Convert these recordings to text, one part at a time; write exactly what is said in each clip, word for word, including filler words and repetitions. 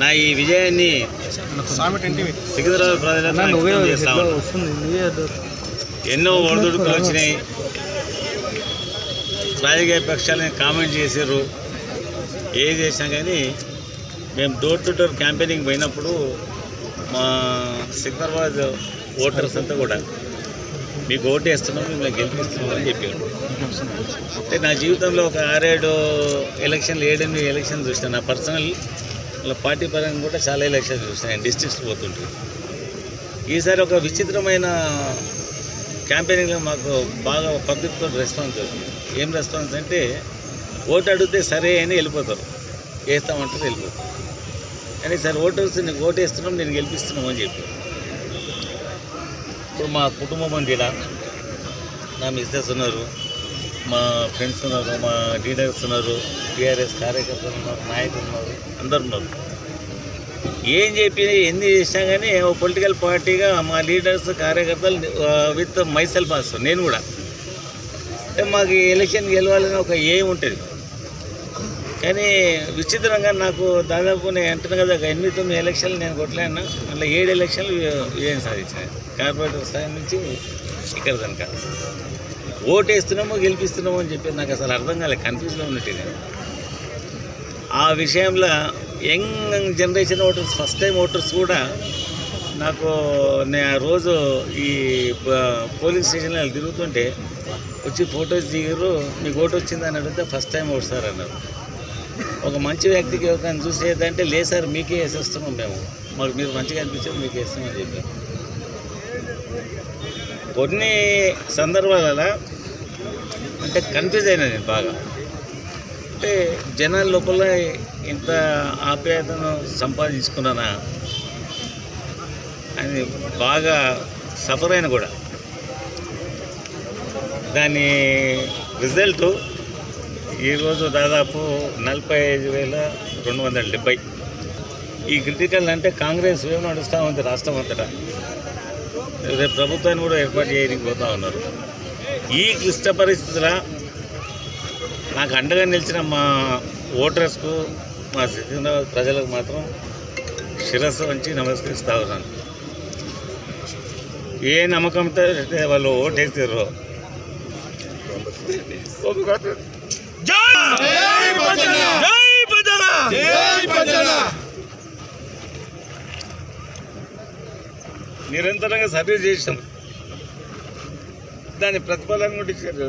నా ఈ విజయాన్ని సికింద్రాబాద్ ప్రజలకు తెలియజేస్తా ఉన్నాను. ఎన్నో ఒడిదుడుకులు వచ్చినాయి, రాజకీయ పక్షాలని కామెంట్ చేశారు, ఏం చేసినా కానీ మేము డోర్ టు డోర్ క్యాంపెయినింగ్ పోయినప్పుడు మా సికింద్రాబాద్ ఓటర్స్ అంతా కూడా మీకు ఓటు వేస్తున్నాం, మిమ్మల్ని గెలిపిస్తున్నాం అని చెప్పారు. అంటే నా జీవితంలో ఒక ఆరేడు ఎలక్షన్లు ఏడెనిమిది ఎలక్షన్లు చూసినాను, నా పర్సనల్ పార్టీ పరంగా కూడా చాలా ఎలక్షన్లు చూసినాను, డిస్ట్రిక్ట్స్ పోతుంటే. ఈసారి ఒక విచిత్రమైన క్యాంపెయినింగ్లో మాకు బాగా పబ్లిక్తో రెస్పాన్స్ వచ్చింది. ఏం రెస్పాన్స్ అంటే ఓటు అడిగితే సరే అని వెళ్ళిపోతారు, వేస్తామంటారు వెళ్ళిపోతారు. కానీ సార్ ఓటర్స్ నీకు ఓటు వేస్తున్నాం, నేను గెలిపిస్తున్నాం అని చెప్పి. ఇప్పుడు మా కుటుంబం అండి, ఇలా నా మిస్సెస్ ఉన్నారు, మా ఫ్రెండ్స్ ఉన్నారు, మా లీడర్స్ ఉన్నారు, టీఆర్ఎస్ కార్యకర్తలు ఉన్నారు, నాయకులు ఉన్నారు, అందరు ఉన్నారు. ఏం చెప్పి ఎన్ని చేసినా కానీ ఓ పొలిటికల్ పార్టీగా మా లీడర్స్ కార్యకర్తలు విత్ మైసెల్ఫ్ వస్తాను నేను కూడా. అంటే మాకు ఎలక్షన్ గెలవాలని ఒక ఏం ఉంటుంది. కానీ విచిత్రంగా నాకు దాదాపు నేను అంటున్నా కదా, ఒక ఎనిమిది తొమ్మిది ఎలక్షన్లు నేను కొట్టలేను, అట్లా ఏడు ఎలక్షన్లు విజయం సాధించాను, కార్పొరేటర్ స్థాయి నుంచి ఇక్కడ కనుక. ఓటు వేస్తున్నాము గెలిపిస్తున్నాము అని చెప్పి నాకు అసలు అర్థం కాలేదు, కన్ఫ్యూజ్లో ఉన్నట్టు. నేను ఆ విషయంలో young generation voters, first time voters కూడా నాకు నేను ఆ రోజు ఈ పోలింగ్ స్టేషన్లో తిరుగుతుంటే వచ్చి ఫొటోస్ దిగారు, మీకు ఓటు వచ్చిందని అడిగితే ఫస్ట్ టైం ఓటుస్తారు అన్నారు. ఒక మంచి వ్యక్తికి ఎవరికైనా చూసి ఏదంటే, లేదు సార్ మీకే వేసేస్తున్నాం మేము, మాకు మీరు మంచిగా అనిపించారు మీకు వేస్తామని చెప్పారు. కొన్ని సందర్భాల అంటే కన్ఫ్యూజ్ అయినా నేను బాగా. అంటే జనాల లోపల ఇంత ఆప్యాయతను సంపాదించుకున్నానా అని బాగా సఫర్ అయినా కూడా దాని రిజల్టు ఈరోజు దాదాపు నలభై ఐదు వేల రెండు వందల డెబ్బై ఈ క్రిటికల్ అంటే కాంగ్రెస్ ఏమి నడుస్తూ ఉంది రాష్ట్రం అంతటా, రేపు ప్రభుత్వాన్ని కూడా ఏర్పాటు చేయడానికి పోతూ ఉన్నారు. ఈ క్లిష్ట పరిస్థితుల నాకు అండగా నిలిచిన మా ఓటర్స్కు, మా సికింద్రాబాద్ ప్రజలకు మాత్రం శిరస్సు వంచి నమస్కరిస్తూ ఉన్నాను. ఏ నమ్మకంతో వాళ్ళు ఓటేసారో నిరంతరంగా సర్వే చేసాం, దాని ప్రతిఫలం కూడా ఇచ్చారు.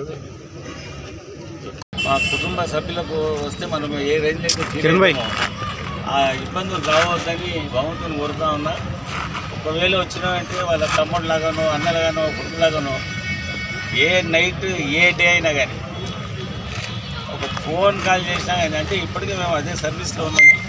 మా కుటుంబ సభ్యులకు వస్తే మనం ఏ రేంజ్ అయితే ఆ ఇబ్బందులు రావద్దని భగవంతుని కోరుతా ఉన్నా. ఒకవేళ వచ్చినామంటే వాళ్ళ తమ్ముడులాగానో అన్నలాగానో కుటుంబలాగానో ఏ నైట్ ఏ డే అయినా కానీ ఒక ఫోన్ కాల్ చేసినా కానీ, అంటే ఇప్పటికీ మేము అదే సర్వీస్లో ఉన్నాము.